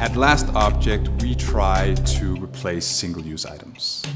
At LastObject, we try to replace single-use items.